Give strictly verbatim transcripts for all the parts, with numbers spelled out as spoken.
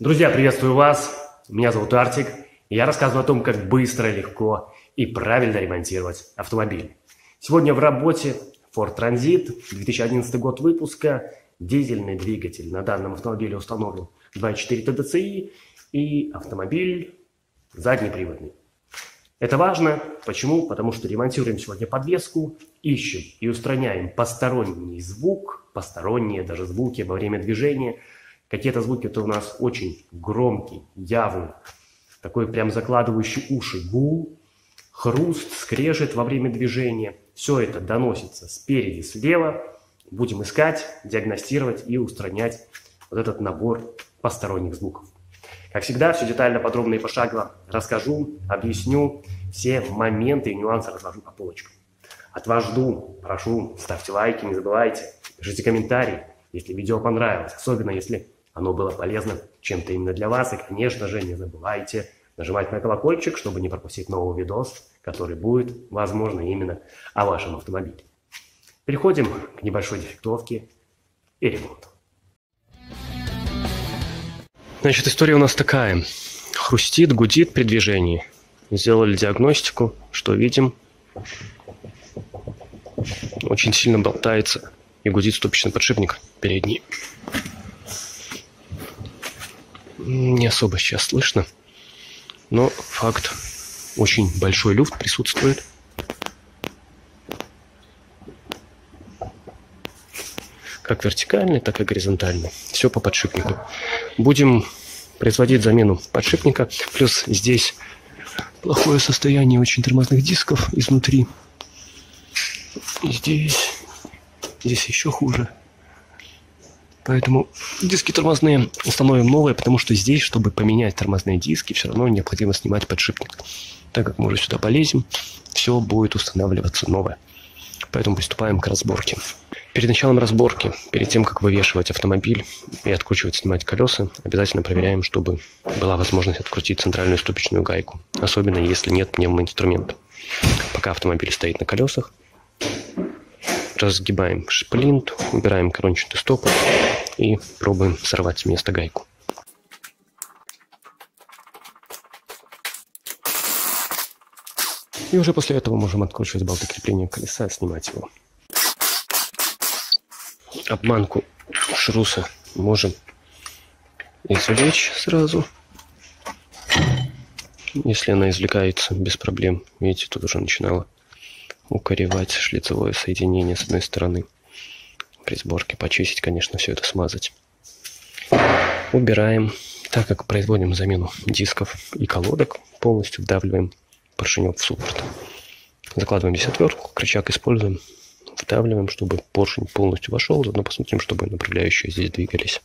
Друзья, приветствую вас. Меня зовут Артик. И я рассказываю о том, как быстро, легко и правильно ремонтировать автомобиль. Сегодня в работе Ford Transit, две тысячи одиннадцатый год выпуска. Дизельный двигатель. На данном автомобиле установлен два и четыре тэ дэ цэ и и автомобиль заднеприводный. Это важно. Почему? Потому что ремонтируем сегодня подвеску, ищем и устраняем посторонний звук, посторонние даже звуки во время движения. Какие-то звуки-то у нас очень громкие, явные, такой прям закладывающий уши гул, хруст, скрежет во время движения. Все это доносится спереди, слева. Будем искать, диагностировать и устранять вот этот набор посторонних звуков. Как всегда, все детально, подробно и пошагово расскажу, объясню все моменты и нюансы, разложу по полочкам. От вас жду, прошу, ставьте лайки, не забывайте, пишите комментарии, если видео понравилось, особенно если оно было полезным чем-то именно для вас. И, конечно же, не забывайте нажимать на колокольчик, чтобы не пропустить новый видос, который будет, возможно, именно о вашем автомобиле. Переходим к небольшой дефектовке и ремонту. Значит, история у нас такая. Хрустит, гудит при движении. Сделали диагностику. Что видим? Очень сильно болтается и гудит ступичный подшипник передний. Не особо сейчас слышно, но факт, очень большой люфт присутствует. Как вертикальный, так и горизонтальный. Все по подшипнику. Будем производить замену подшипника. Плюс здесь плохое состояние очень тормозных дисков изнутри. Здесь, здесь еще хуже. Поэтому диски тормозные установим новые, потому что здесь, чтобы поменять тормозные диски, все равно необходимо снимать подшипник. Так как мы уже сюда полезем, все будет устанавливаться новое. Поэтому приступаем к разборке. Перед началом разборки, перед тем, как вывешивать автомобиль и откручивать, снимать колеса, обязательно проверяем, чтобы была возможность открутить центральную ступичную гайку, особенно если нет пневмоинструмента. Пока автомобиль стоит на колесах, разгибаем шплинт, убираем корончатый стопор и пробуем сорвать с места гайку. И уже после этого можем откручивать болты крепления колеса, снимать его. Обманку шруса можем извлечь сразу, если она извлекается без проблем. Видите, тут уже начинало укоревать шлицевое соединение с одной стороны. При сборке почистить, конечно, все это смазать. Убираем. Так как производим замену дисков и колодок, полностью вдавливаем поршенек в суппорт. Закладываем здесь отвертку, рычаг используем, вдавливаем, чтобы поршень полностью вошел, заодно посмотрим, чтобы направляющие здесь двигались.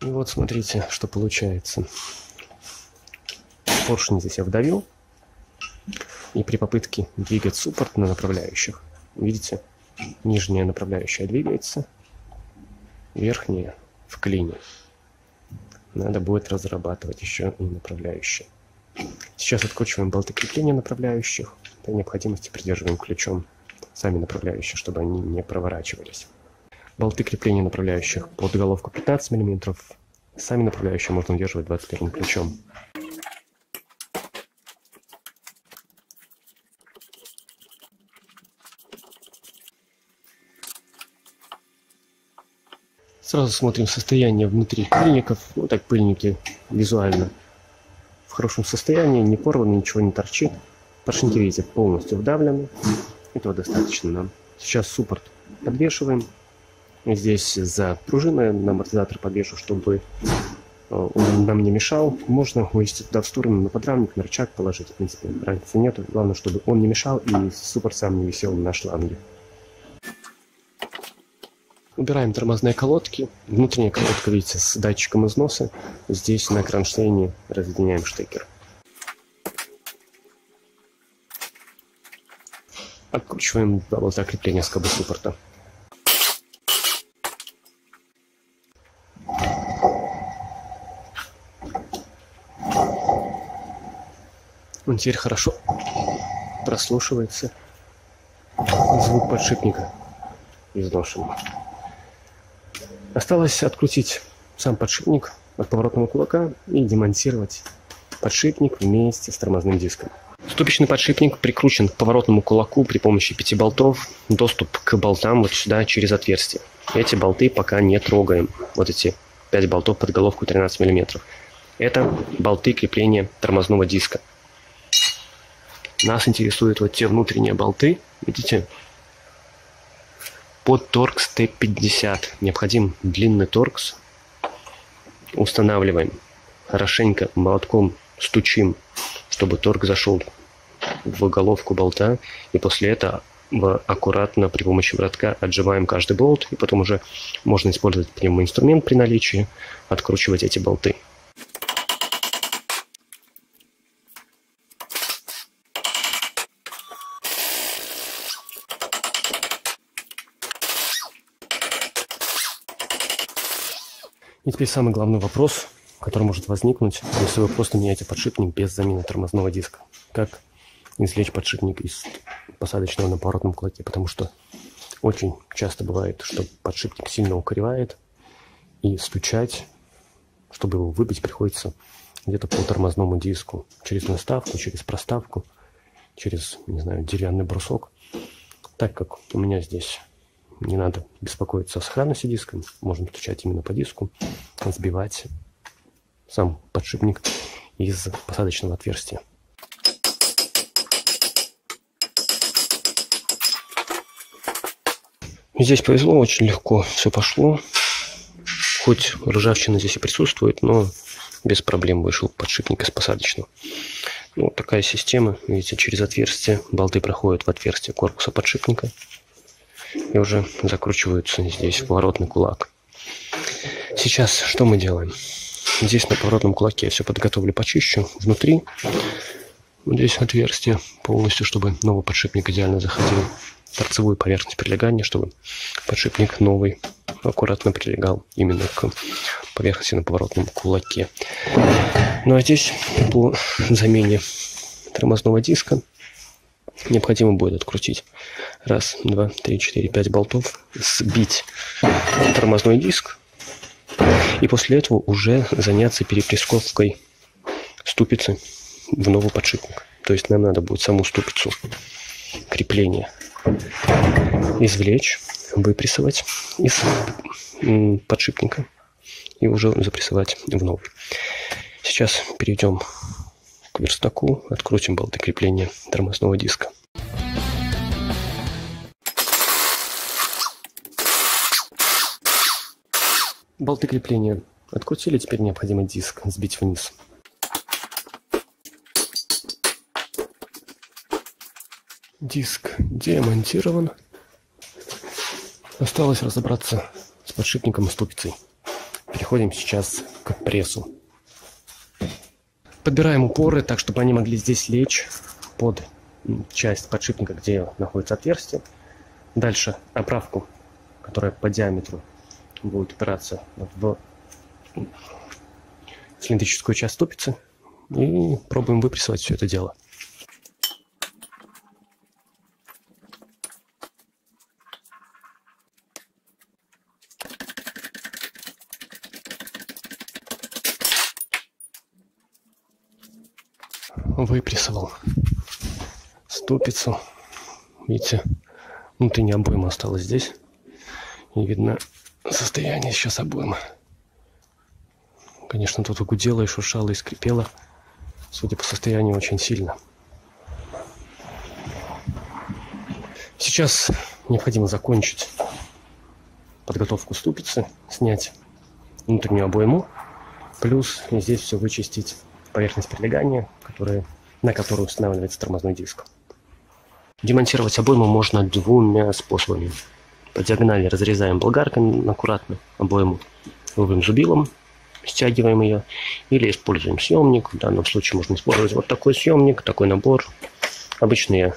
И вот смотрите, что получается. Поршень здесь я вдавил, и при попытке двигать суппорт на направляющих, видите, нижняя направляющая двигается, верхняя в клине. Надо будет разрабатывать еще и направляющие. Сейчас откручиваем болты крепления направляющих. При необходимости придерживаем ключом сами направляющие, чтобы они не проворачивались. Болты крепления направляющих под головку пятнадцать миллиметров. Сами направляющие можно удерживать двадцать первым ключом. Сразу смотрим состояние внутри пыльников. Ну так пыльники визуально в хорошем состоянии, не порваны, ничего не торчит. Поршеньки, видите, полностью вдавлены. Этого достаточно нам. Сейчас суппорт подвешиваем. Здесь за пружины на амортизатор подвешу, чтобы он нам не мешал. Можно вывести туда в сторону на подрамник, на рычаг положить. В принципе, разницы нету. Главное, чтобы он не мешал и суппорт сам не висел на шланге. Убираем тормозные колодки. Внутренняя колодка, видите, с датчиком износа. Здесь на кронштейне разъединяем штекер. Откручиваем два болта крепления скобы суппорта. Он теперь хорошо прослушивается звук подшипника. изношен. Осталось открутить сам подшипник от поворотного кулака и демонтировать подшипник вместе с тормозным диском. Ступичный подшипник прикручен к поворотному кулаку при помощи пяти болтов. Доступ к болтам вот сюда через отверстие. Эти болты пока не трогаем. Вот эти пять болтов под головку тринадцать миллиметров. Это болты крепления тормозного диска. Нас интересуют вот те внутренние болты, видите, под торкс Т пятьдесят. Необходим длинный торкс. Устанавливаем. Хорошенько молотком стучим, чтобы торг зашел в головку болта. И после этого аккуратно при помощи братка отжимаем каждый болт. И потом уже можно использовать пневмоинструмент при наличии, откручивать эти болты. И теперь самый главный вопрос, который может возникнуть, если вы просто меняете подшипник без замены тормозного диска. Как извлечь подшипник из посадочного на поворотном кулаке? Потому что очень часто бывает, что подшипник сильно укоревает, и стучать, чтобы его выбить, приходится где-то по тормозному диску. Через наставку, через проставку, через, не знаю, деревянный брусок. Так как у меня здесь не надо беспокоиться о сохранности диска, можно стучать именно по диску, сбивать сам подшипник из посадочного отверстия. Здесь повезло, очень легко все пошло. Хоть ржавчина здесь и присутствует, но без проблем вышел подшипник из посадочного. Ну, вот такая система. Видите, через отверстие болты проходят в отверстие корпуса подшипника и уже закручиваются здесь в поворотный кулак. Сейчас что мы делаем? Здесь на поворотном кулаке я все подготовлю, почищу внутри. Вот здесь отверстие полностью, чтобы новый подшипник идеально заходил. Торцевую поверхность прилегания, чтобы подшипник новый аккуратно прилегал именно к поверхности на поворотном кулаке. Ну а здесь по замене тормозного диска необходимо будет открутить раз, два, три, четыре, пять болтов, сбить тормозной диск. И после этого уже заняться перепрессовкой ступицы в новый подшипник. То есть нам надо будет саму ступицу крепления извлечь, выпрессовать из подшипника и уже запрессовать в новый. Сейчас перейдем к верстаку, открутим болты крепления тормозного диска. Болты крепления открутили, теперь необходимо диск сбить вниз. Диск демонтирован. Осталось разобраться с подшипником и ступицей. Переходим сейчас к прессу. Подбираем упоры так, чтобы они могли здесь лечь под часть подшипника, где находится отверстие. Дальше оправку, которая по диаметру будет упираться в цилиндрическую часть ступицы, и пробуем выпрессовать все это дело. Выпрессовал ступицу. Видите, внутренняя обойма осталась здесь. И видно состояние сейчас обоймы. Конечно, тут гудело и шуршало, и скрипело. Судя по состоянию, очень сильно. Сейчас необходимо закончить подготовку ступицы, снять внутреннюю обойму, плюс здесь все вычистить, поверхность прилегания, которая, на которую устанавливается тормозной диск. Демонтировать обойму можно двумя способами. По диагонали разрезаем болгарками аккуратно обойму новым зубилом, стягиваем ее, или используем съемник. В данном случае можно использовать вот такой съемник, такой набор. Обычно я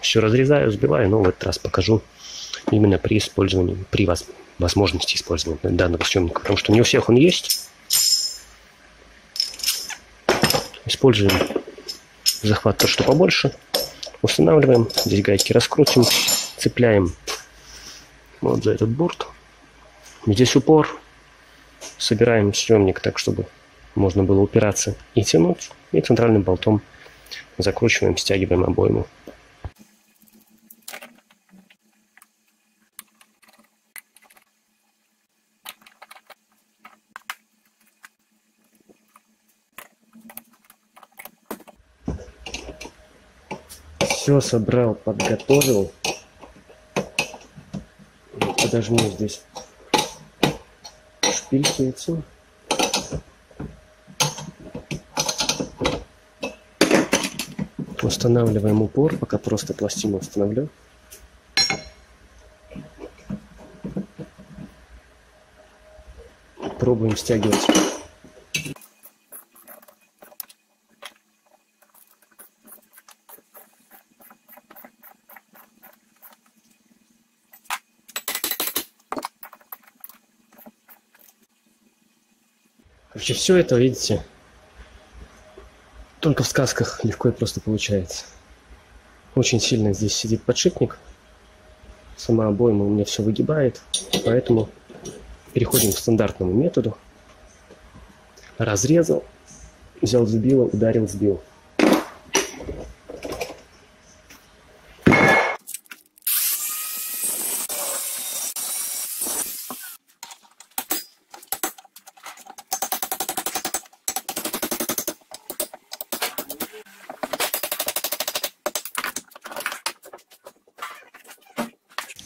все разрезаю, сбиваю, но в этот раз покажу именно при использовании, при возможности использования данного съемника, потому что не у всех он есть. Используем захват то, что побольше, устанавливаем, здесь гайки раскрутим, цепляем вот за этот борт. Здесь упор. Собираем съемник так, чтобы можно было упираться и тянуть. И центральным болтом закручиваем, стягиваем обойму. Все собрал, подготовил. Подожму здесь шпильки эти. Устанавливаем упор, пока просто пластину установлю. Пробуем стягивать. Короче, все это, видите, только в сказках легко и просто получается. Очень сильно здесь сидит подшипник. Сама обойма у меня все выгибает, поэтому переходим к стандартному методу. Разрезал, взял сбило, ударил, сбил.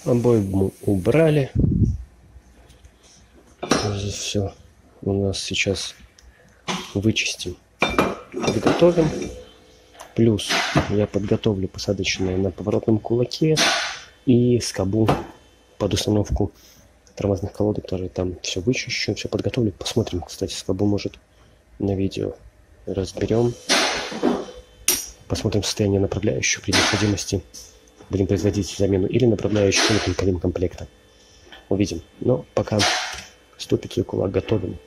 Обойму убрали. Здесь все у нас сейчас вычистим, подготовим. Плюс я подготовлю посадочное на поворотном кулаке и скобу под установку тормозных колодок. Тоже там все вычищу, все подготовлю. Посмотрим, кстати, скобу, может, на видео разберем. Посмотрим состояние направляющего, при необходимости будем производить замену или направляющую необходимым комплекта. Увидим. Но пока ступицу и кулак готовим.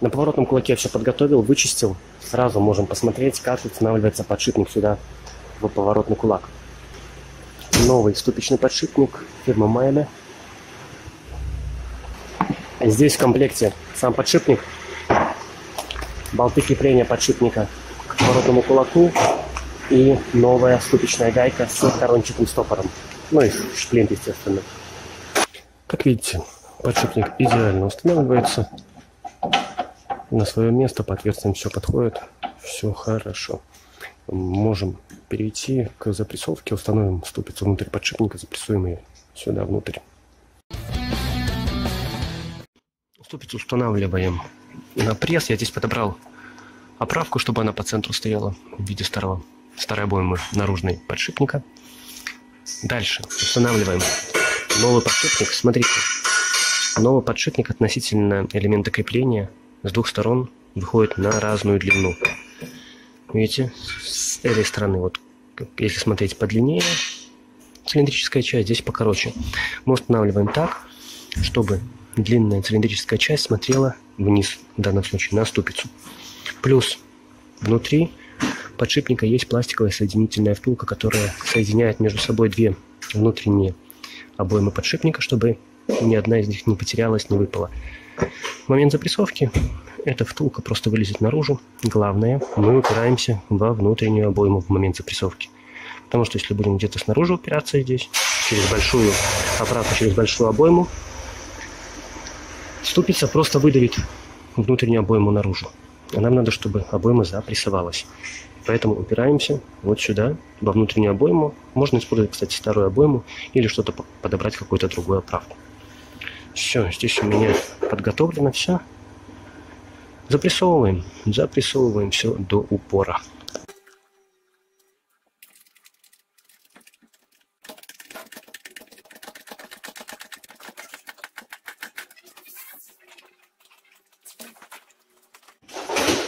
На поворотном кулаке я все подготовил, вычистил. Сразу можем посмотреть, как устанавливается подшипник сюда, в поворотный кулак. Новый ступичный подшипник, фирма Майла. Здесь в комплекте сам подшипник, болты крепления подшипника к поворотному кулаку и новая ступичная гайка с корончатым стопором. Ну и шплинт, естественно. Как видите, подшипник идеально устанавливается. На свое место, по отверстиям все подходит, все хорошо. Можем перейти к запрессовке, установим ступицу внутрь подшипника, запрессуем ее сюда внутрь. Ступицу устанавливаем на пресс. Я здесь подобрал оправку, чтобы она по центру стояла в виде старого, старой обоймы наружной подшипника. Дальше устанавливаем новый подшипник. Смотрите, новый подшипник относительно элемента крепления с двух сторон выходит на разную длину. Видите, с этой стороны, вот, если смотреть подлиннее, цилиндрическая часть, здесь покороче. Мы устанавливаем так, чтобы длинная цилиндрическая часть смотрела вниз, в данном случае, на ступицу. Плюс внутри подшипника есть пластиковая соединительная втулка, которая соединяет между собой две внутренние обоймы подшипника, чтобы ни одна из них не потерялась, не выпала. В момент запрессовки эта втулка просто вылезет наружу. Главное, мы упираемся во внутреннюю обойму в момент запрессовки. Потому что если будем где-то снаружи упираться здесь, через большую оправку, через большую обойму, ступица просто выдавит внутреннюю обойму наружу. А нам надо, чтобы обойма запрессовалась. Поэтому упираемся вот сюда, во внутреннюю обойму. Можно использовать, кстати, старую обойму или что-то подобрать, какую-то другую оправку. Все, здесь у меня подготовлено все. Запрессовываем, запрессовываем все до упора.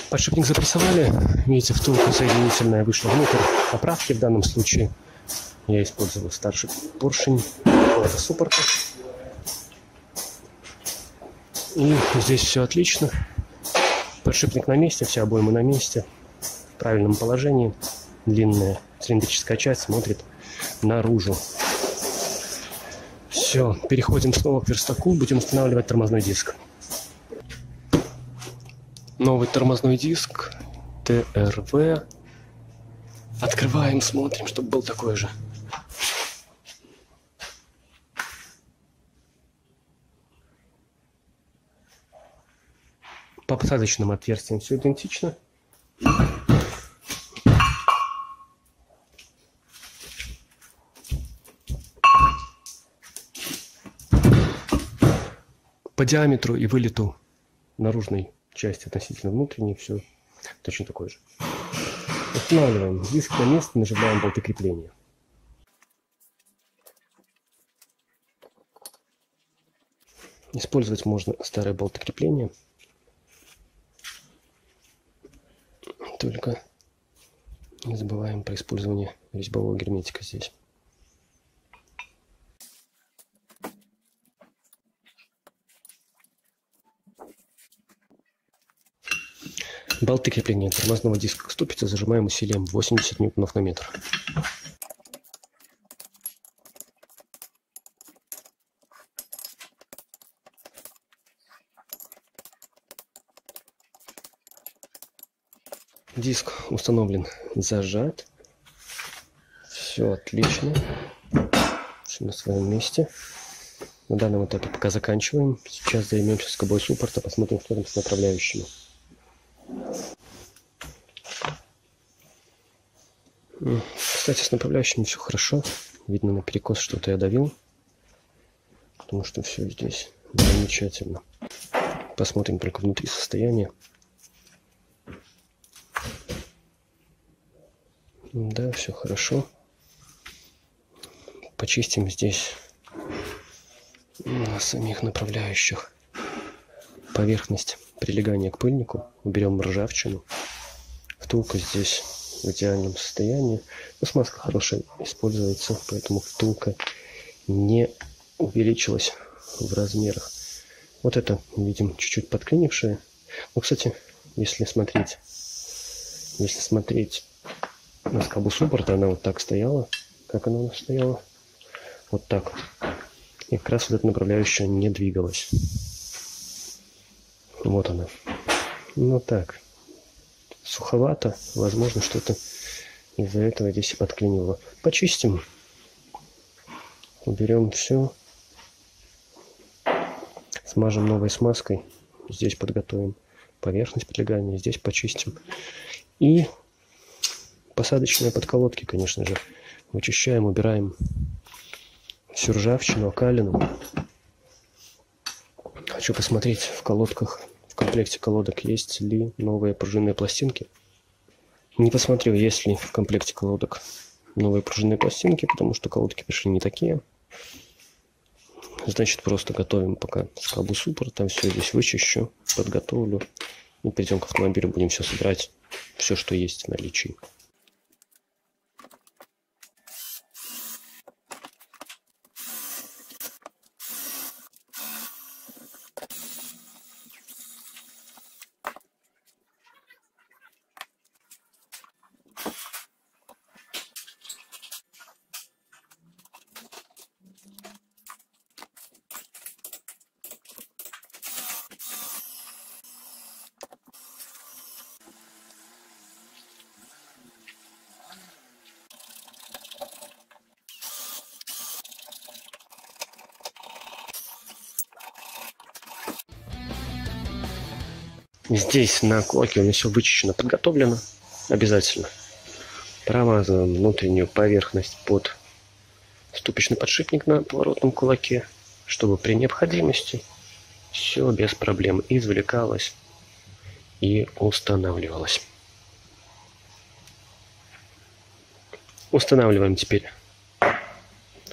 Подшипник запрессовали. Видите, втулка соединительная вышла внутрь оправки в данном случае. Я использовал старший поршень хвата суппорта. И здесь все отлично. Подшипник на месте, все обоймы на месте, в правильном положении. Длинная цилиндрическая часть смотрит наружу. Все, переходим снова к верстаку, будем устанавливать тормозной диск. Новый тормозной диск тэ эр вэ. Открываем, смотрим, чтобы был такой же. По посадочным отверстиям все идентично. По диаметру и вылету наружной части относительно внутренней все точно такое же. Устанавливаем диск на место, нажимаем болты крепления. Использовать можно старые болты крепления. Только не забываем про использование резьбового герметика здесь. Болты крепления тормозного диска к ступице зажимаем усилием восемьдесят ньютонов на метр. Диск установлен, зажат. Все отлично. Все на своем месте. На данном этапе пока заканчиваем. Сейчас займемся скобой суппорта, посмотрим, что там с направляющими. Кстати, с направляющими все хорошо. Видно, на перекос что-то я давил. Потому что все здесь замечательно. Посмотрим только внутри состояние. Да, все хорошо. Почистим здесь на самих направляющих поверхность прилегания к пыльнику. Уберем ржавчину. Втулка здесь в идеальном состоянии. Но смазка хорошая используется, поэтому втулка не увеличилась в размерах. Вот это видим чуть-чуть подклинившее. Ну, кстати, если смотреть, если смотреть на скобу суппорта, она вот так стояла. Как она у нас стояла? Вот так. И как раз вот эта направляющая не двигалась. Вот она. Ну так. Суховато. Возможно, что-то из-за этого здесь и подклинило. Почистим. Уберем все. Смажем новой смазкой. Здесь подготовим поверхность прилегания. Здесь почистим. И посадочные подколодки, конечно же, вычищаем, убираем всю ржавчину, окалину. Хочу посмотреть в колодках, в комплекте колодок, есть ли новые пружинные пластинки. Не посмотрел, есть ли в комплекте колодок новые пружинные пластинки, потому что колодки пришли не такие. Значит, просто готовим пока скобу суппорта, там все здесь вычищу, подготовлю. И перейдем к автомобилю, будем все собирать, все, что есть в наличии. Здесь на коке у меня все вычищено, подготовлено. Обязательно. Промазываем внутреннюю поверхность под ступичный подшипник на поворотном кулаке, чтобы при необходимости все без проблем извлекалось и устанавливалось. Устанавливаем теперь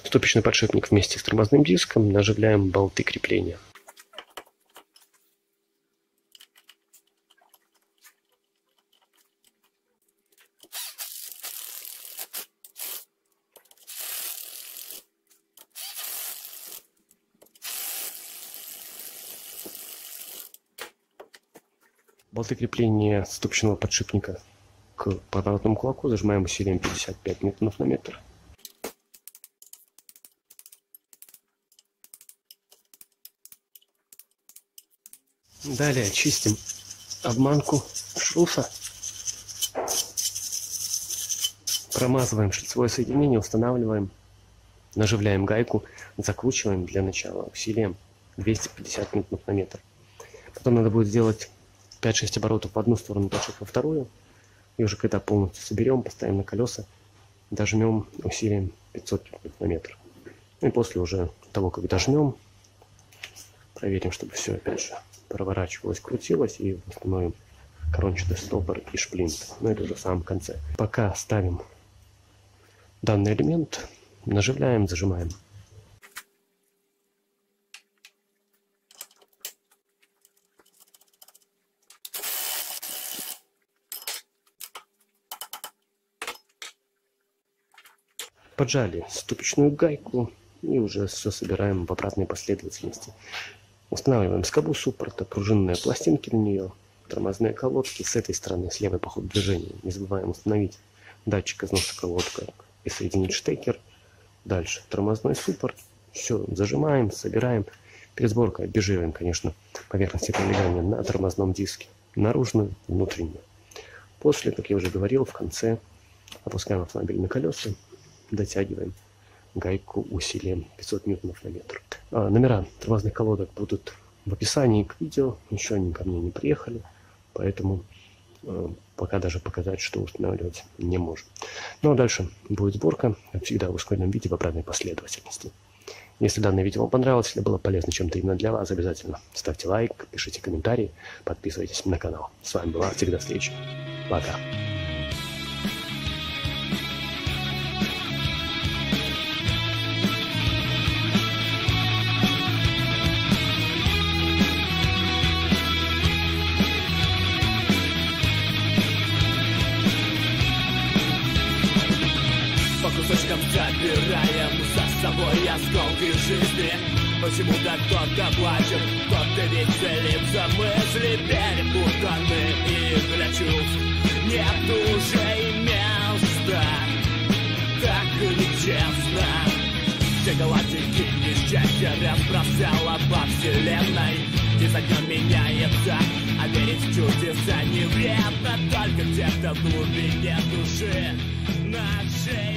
ступичный подшипник вместе с тормозным диском, наживляем болты крепления. Болты крепления ступчатого подшипника к поворотному кулаку зажимаем усилием пятьдесят пять ньютонов на метр. Далее чистим обманку шруса. Промазываем шлицевое соединение, устанавливаем, наживляем гайку, закручиваем для начала усилием двести пятьдесят ньютонов на метр. Потом надо будет сделать пять-шесть оборотов в одну сторону, подшип во вторую. И уже когда полностью соберем, поставим на колеса, дожмем усилием пятьсот ньютонов на метр. И после уже того, как дожмем, проверим, чтобы все опять же проворачивалось, крутилось, и установим корончатый стопор и шплинт. Но это уже в самом конце. Пока ставим данный элемент, наживляем, зажимаем. Поджали ступичную гайку и уже все собираем в обратной последовательности. Устанавливаем скобу суппорта, пружинные пластинки на нее, тормозные колодки с этой стороны, с левой по ходу движения. Не забываем установить датчик износа колодка и соединить штекер. Дальше тормозной суппорт. Все, зажимаем, собираем. Пересборка, обезжириваем, конечно, поверхности прилегания на тормозном диске. Наружную, внутреннюю. После, как я уже говорил, в конце опускаем автомобиль на колеса. Дотягиваем гайку усилием пятьсот ньютонов на метр. А, номера тормозных колодок будут в описании к видео. Еще они ко мне не приехали, поэтому э, пока даже показать, что устанавливать не можем. Ну а дальше будет сборка, как всегда в ускоренном виде, в обратной последовательности. Если данное видео вам понравилось или было полезно чем-то именно для вас, обязательно ставьте лайк, пишите комментарии, подписывайтесь на канал. С вами был Артик, до встречи. Пока. Забираем за собой осколки жизни. Почему-то кто-то плачет, кто-то веселится. Мы перепутаны и для чувств нет уже и места. Так нечестно. Все галактики несчастья разбросала по вселенной. И за днем меняется, а верить в чудеса не вредно. Только где-то в глубине души нашей.